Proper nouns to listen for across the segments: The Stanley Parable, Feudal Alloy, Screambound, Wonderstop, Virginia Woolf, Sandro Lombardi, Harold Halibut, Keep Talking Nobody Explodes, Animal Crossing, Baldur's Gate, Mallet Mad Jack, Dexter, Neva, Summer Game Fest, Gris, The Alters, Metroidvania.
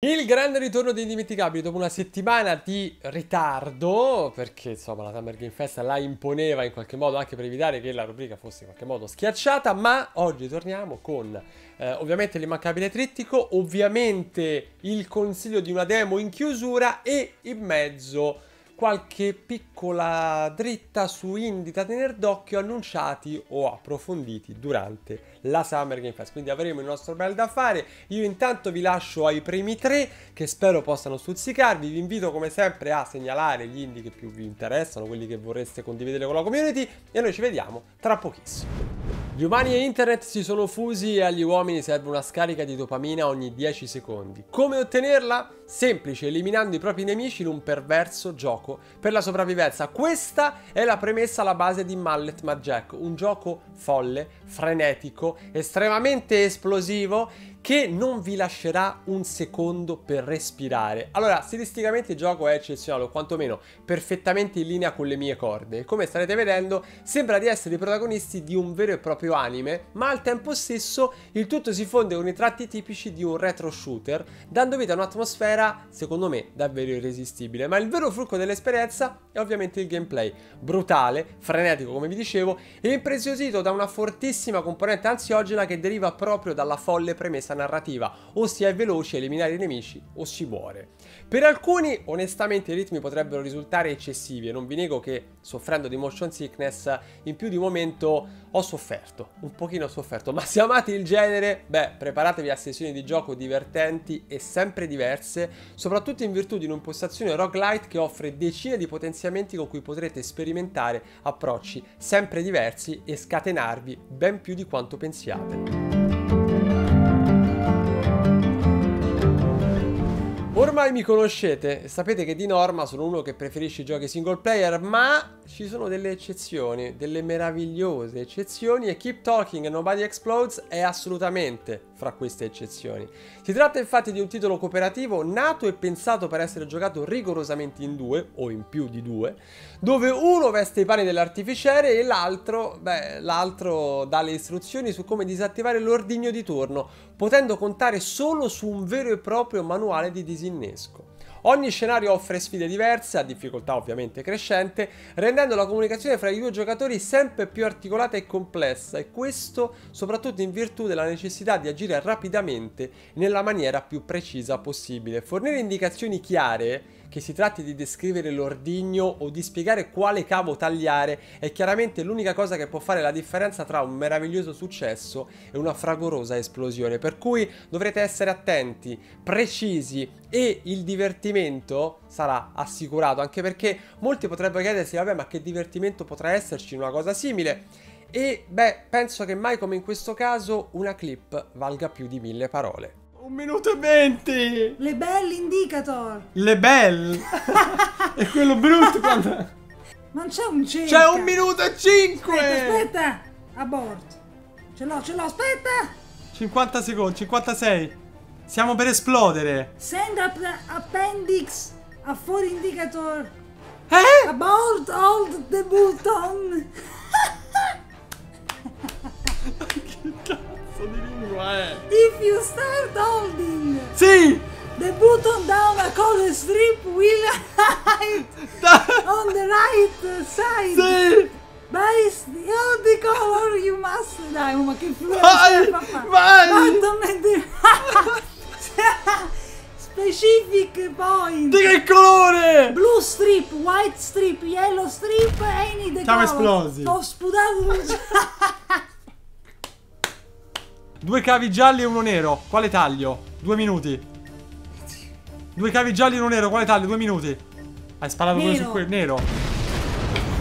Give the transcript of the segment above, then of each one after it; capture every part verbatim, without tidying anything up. Il grande ritorno di Indimenticabili dopo una settimana di ritardo, perché insomma la Summer Game Fest la imponeva in qualche modo, anche per evitare che la rubrica fosse in qualche modo schiacciata. Ma oggi torniamo con eh, ovviamente l'immancabile trittico, ovviamente il consiglio di una demo in chiusura e in mezzo qualche piccola dritta su indie da tener d'occhio annunciati o approfonditi durante la Summer Game Fest. Quindi avremo il nostro bel da fare. Io intanto vi lascio ai primi tre che spero possano stuzzicarvi. Vi invito come sempre a segnalare gli indie che più vi interessano, quelli che vorreste condividere con la community, e noi ci vediamo tra pochissimo. Gli umani e internet si sono fusi e agli uomini serve una scarica di dopamina ogni dieci secondi. Come ottenerla? Semplice, eliminando i propri nemici in un perverso gioco per la sopravvivenza. Questa è la premessa alla base di Mallet Mad Jack, un gioco folle, frenetico, estremamente esplosivo, che non vi lascerà un secondo per respirare. Allora, stilisticamente il gioco è eccezionale, o quantomeno perfettamente in linea con le mie corde. Come starete vedendo, sembra di essere i protagonisti di un vero e proprio anime, ma al tempo stesso il tutto si fonde con i tratti tipici di un retro shooter, dando vita a un'atmosfera, secondo me, davvero irresistibile. Ma il vero fulcro dell'esperienza è ovviamente il gameplay, brutale, frenetico come vi dicevo, e impreziosito da una fortissima componente ansiogena che deriva proprio dalla folle premessa narrativa, o si è veloci a eliminare i nemici o si muore. Per alcuni onestamente i ritmi potrebbero risultare eccessivi e non vi nego che, soffrendo di motion sickness, in più di un momento ho sofferto, un pochino ho sofferto, ma se amate il genere, beh, preparatevi a sessioni di gioco divertenti e sempre diverse, soprattutto in virtù di un'impostazione roguelite che offre decine di potenziamenti con cui potrete sperimentare approcci sempre diversi e scatenarvi ben più di quanto pensiate. Ormai mi conoscete, sapete che di norma sono uno che preferisce i giochi single player, ma ci sono delle eccezioni, delle meravigliose eccezioni, e Keep Talking Nobody Explodes è assolutamente fra queste eccezioni. Si tratta infatti di un titolo cooperativo nato e pensato per essere giocato rigorosamente in due, o in più di due, dove uno veste i panni dell'artificiere e l'altro, beh, l'altro dà le istruzioni su come disattivare l'ordigno di turno, potendo contare solo su un vero e proprio manuale di disinnesco. Ogni scenario offre sfide diverse, a difficoltà ovviamente crescente, rendendo la comunicazione fra i due giocatori sempre più articolata e complessa, e questo soprattutto in virtù della necessità di agire rapidamente nella maniera più precisa possibile. Fornire indicazioni chiare, che si tratti di descrivere l'ordigno o di spiegare quale cavo tagliare, è chiaramente l'unica cosa che può fare la differenza tra un meraviglioso successo e una fragorosa esplosione, per cui dovrete essere attenti, precisi, e il divertimento sarà assicurato, anche perché molti potrebbero chiedersi: vabbè, ma che divertimento potrà esserci in una cosa simile? E beh, penso che mai come in questo caso una clip valga più di mille parole. Un minuto e venti! Le belle indicator! Le belle! E quello brutto quando... Ma non c'è un cinque! C'è un minuto e cinque! Aspetta, aspetta! Aborto! Ce l'ho, ce l'ho, aspetta! cinquanta secondi, cinquantasei! Siamo per esplodere! Send app appendix a four indicator! Eh? Abort hold the button! Che cazzo di lingua è? If you start holding! Sì! The button down a color strip will hide on the right side! Sì! Based on the color you must... Dai, ma che flusso è, papà! Vai! Button and... Specific point! Di che colore? Blue strip, white strip, yellow strip, any the color! Siamo esplosi! Ho sputato... Due cavi gialli e uno nero, quale taglio? Due minuti. Due cavi gialli e uno nero, quale taglio? Due minuti. Hai sparato quello su quel nero.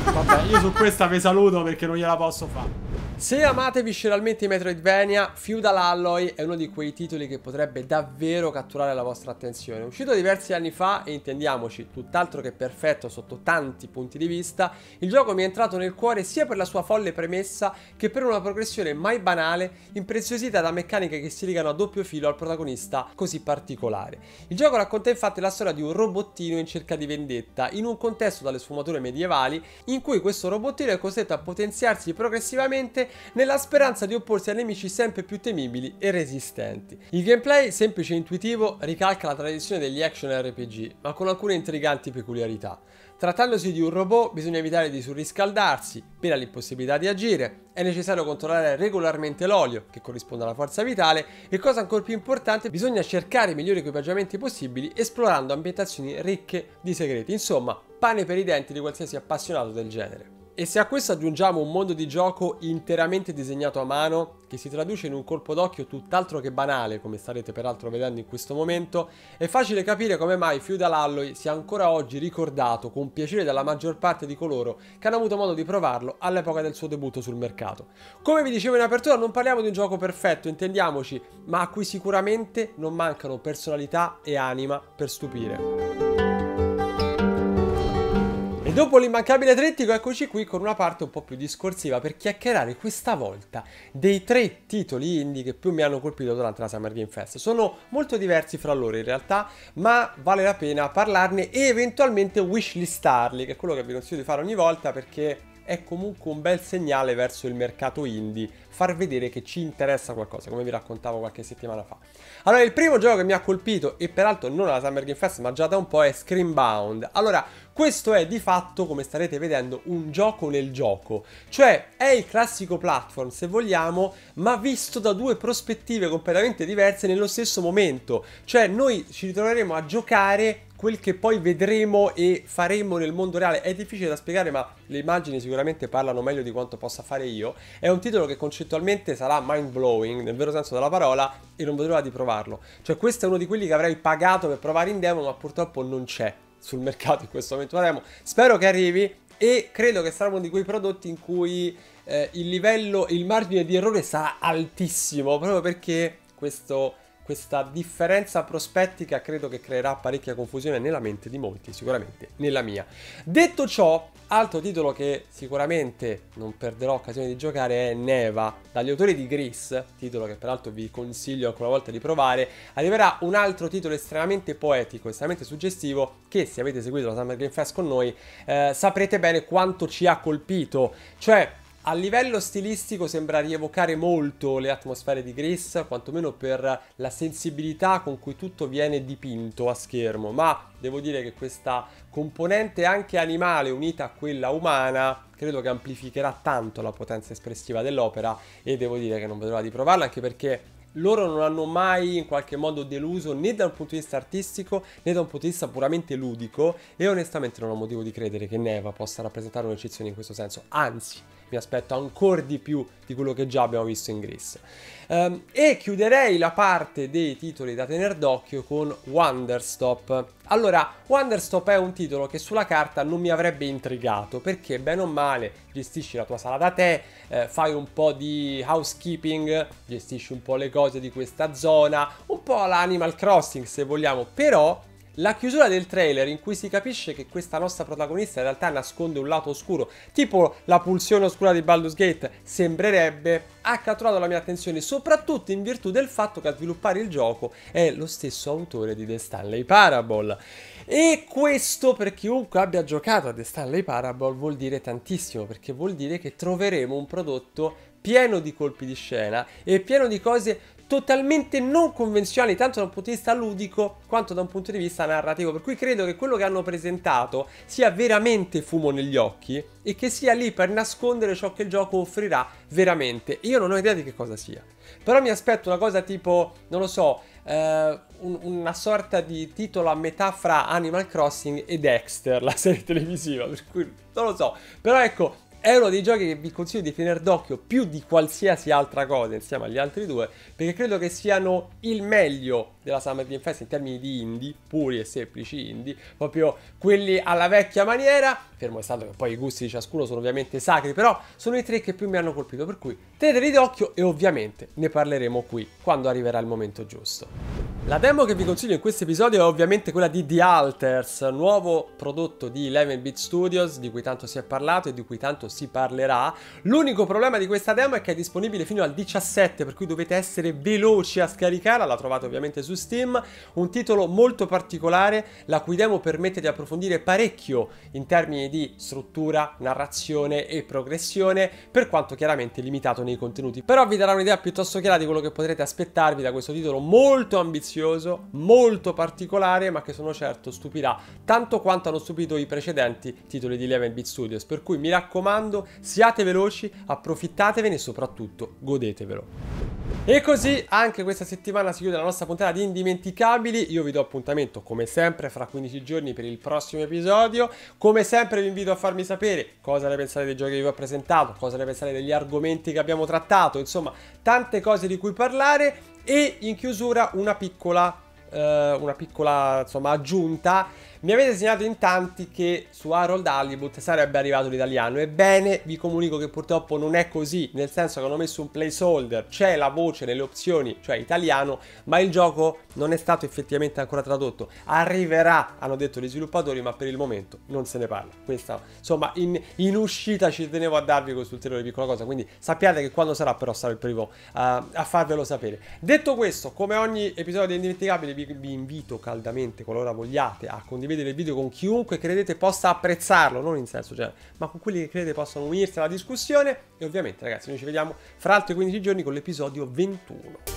Vabbè, io su questa vi saluto perché non gliela posso fare. Se amate visceralmente i Metroidvania, Feudal Alloy è uno di quei titoli che potrebbe davvero catturare la vostra attenzione. Uscito diversi anni fa, e intendiamoci, tutt'altro che perfetto sotto tanti punti di vista, il gioco mi è entrato nel cuore sia per la sua folle premessa che per una progressione mai banale, impreziosita da meccaniche che si legano a doppio filo al protagonista così particolare. Il gioco racconta infatti la storia di un robottino in cerca di vendetta, in un contesto dalle sfumature medievali, in cui questo robottino è costretto a potenziarsi progressivamente sfide nella speranza di opporsi a nemici sempre più temibili e resistenti. Il gameplay, semplice e intuitivo, ricalca la tradizione degli action R P G, ma con alcune intriganti peculiarità. Trattandosi di un robot, bisogna evitare di surriscaldarsi, pena l'impossibilità di agire, è necessario controllare regolarmente l'olio, che corrisponde alla forza vitale, e cosa ancora più importante, bisogna cercare i migliori equipaggiamenti possibili esplorando ambientazioni ricche di segreti, insomma, pane per i denti di qualsiasi appassionato del genere. E se a questo aggiungiamo un mondo di gioco interamente disegnato a mano, che si traduce in un colpo d'occhio tutt'altro che banale, come starete peraltro vedendo in questo momento, è facile capire come mai Feudal Alloy sia ancora oggi ricordato con piacere dalla maggior parte di coloro che hanno avuto modo di provarlo all'epoca del suo debutto sul mercato. Come vi dicevo in apertura, non parliamo di un gioco perfetto, intendiamoci, ma a cui sicuramente non mancano personalità e anima per stupire. E dopo l'immancabile trittico eccoci qui con una parte un po' più discorsiva per chiacchierare questa volta dei tre titoli indie che più mi hanno colpito durante la Summer Game Fest. Sono molto diversi fra loro in realtà, ma vale la pena parlarne e eventualmente wishlistarli, che è quello che vi consiglio di fare ogni volta perché è comunque un bel segnale verso il mercato indie, far vedere che ci interessa qualcosa, come vi raccontavo qualche settimana fa. Allora, il primo gioco che mi ha colpito, e peraltro non alla Summer Game Fest ma già da un po', è Screambound. Allora, questo è di fatto, come starete vedendo, un gioco nel gioco, cioè è il classico platform se vogliamo, ma visto da due prospettive completamente diverse nello stesso momento, cioè noi ci ritroveremo a giocare quel che poi vedremo e faremo nel mondo reale. È difficile da spiegare, ma le immagini sicuramente parlano meglio di quanto possa fare io. È un titolo che concettualmente sarà mind blowing nel vero senso della parola e non vedo l'ora di provarlo. Cioè questo è uno di quelli che avrei pagato per provare in demo, ma purtroppo non c'è sul mercato in questo momento. Faremo. Spero che arrivi e credo che sarà uno di quei prodotti in cui eh, il livello, il margine di errore sarà altissimo, proprio perché questo... Questa differenza prospettica credo che creerà parecchia confusione nella mente di molti, sicuramente nella mia. Detto ciò, altro titolo che sicuramente non perderò occasione di giocare è Neva, dagli autori di Gris, titolo che peraltro vi consiglio ancora una volta di provare. Arriverà un altro titolo estremamente poetico, estremamente suggestivo, che se avete seguito la Summer Game Fest con noi eh, saprete bene quanto ci ha colpito. Cioè, a livello stilistico sembra rievocare molto le atmosfere di Gris, quantomeno per la sensibilità con cui tutto viene dipinto a schermo, ma devo dire che questa componente anche animale unita a quella umana credo che amplificherà tanto la potenza espressiva dell'opera e devo dire che non vedo l'ora di provarla, anche perché loro non hanno mai in qualche modo deluso né da un punto di vista artistico né da un punto di vista puramente ludico e onestamente non ho motivo di credere che Neva possa rappresentare un'eccezione in questo senso, anzi mi aspetto ancora di più di quello che già abbiamo visto in Gris. Um, e chiuderei la parte dei titoli da tener d'occhio con Wonderstop. Allora, Wonderstop è un titolo che sulla carta non mi avrebbe intrigato, perché bene o male gestisci la tua sala da te, eh, fai un po' di housekeeping, gestisci un po' le cose di questa zona, un po' all'Animal Crossing se vogliamo, però... La chiusura del trailer in cui si capisce che questa nostra protagonista in realtà nasconde un lato oscuro, tipo la pulsione oscura di Baldur's Gate, sembrerebbe, ha catturato la mia attenzione, soprattutto in virtù del fatto che a sviluppare il gioco è lo stesso autore di The Stanley Parable. E questo, per chiunque abbia giocato a The Stanley Parable, vuol dire tantissimo, perché vuol dire che troveremo un prodotto pieno di colpi di scena e pieno di cose totalmente non convenzionali, tanto da un punto di vista ludico quanto da un punto di vista narrativo, per cui credo che quello che hanno presentato sia veramente fumo negli occhi e che sia lì per nascondere ciò che il gioco offrirà veramente. Io non ho idea di che cosa sia, però mi aspetto una cosa tipo, non lo so, eh, un, una sorta di titolo a metà fra Animal Crossing e Dexter, la serie televisiva, per cui non lo so, però ecco, è uno dei giochi che vi consiglio di tenere d'occhio più di qualsiasi altra cosa insieme agli altri due, perché credo che siano il meglio della Summer Game Fest in termini di indie, puri e semplici indie, proprio quelli alla vecchia maniera, fermo restando che poi i gusti di ciascuno sono ovviamente sacri, però sono i tre che più mi hanno colpito, per cui teneteli d'occhio e ovviamente ne parleremo qui quando arriverà il momento giusto. La demo che vi consiglio in questo episodio è ovviamente quella di The Alters, nuovo prodotto di eleven bit Studios, di cui tanto si è parlato e di cui tanto si parlerà. L'unico problema di questa demo è che è disponibile fino al diciassette, per cui dovete essere veloci a scaricarla, la trovate ovviamente su Steam, un titolo molto particolare la cui demo permette di approfondire parecchio in termini di struttura, narrazione e progressione, per quanto chiaramente limitato nei contenuti, però vi darà un'idea piuttosto chiara di quello che potrete aspettarvi da questo titolo molto ambizioso, molto particolare, ma che sono certo stupirà tanto quanto hanno stupito i precedenti titoli di eleven bit Studios, per cui mi raccomando, siate veloci, approfittatevene e soprattutto godetevelo. E così anche questa settimana si chiude la nostra puntata di Indimenticabili. Io vi do appuntamento come sempre fra quindici giorni per il prossimo episodio. Come sempre vi invito a farmi sapere cosa ne pensate dei giochi che vi ho presentato, cosa ne pensate degli argomenti che abbiamo trattato, insomma tante cose di cui parlare. E in chiusura una piccola eh, una piccola insomma aggiunta. Mi avete segnalato in tanti che su Harold Halibut sarebbe arrivato l'italiano. Ebbene, vi comunico che purtroppo non è così, nel senso che hanno messo un placeholder, c'è la voce nelle opzioni, cioè italiano, ma il gioco non è stato effettivamente ancora tradotto. Arriverà, hanno detto gli sviluppatori, ma per il momento non se ne parla. Questa, insomma, in, in uscita ci tenevo a darvi questo ulteriore piccola cosa, quindi sappiate che quando sarà però sarò il primo uh, a farvelo sapere. Detto questo, come ogni episodio di Indimenticabili, vi, vi invito caldamente, qualora vogliate, a condividere vedere il video con chiunque credete possa apprezzarlo, non in senso genere, ma con quelli che credete possano unirsi alla discussione. E ovviamente ragazzi, noi ci vediamo fra altri quindici giorni con l'episodio ventuno.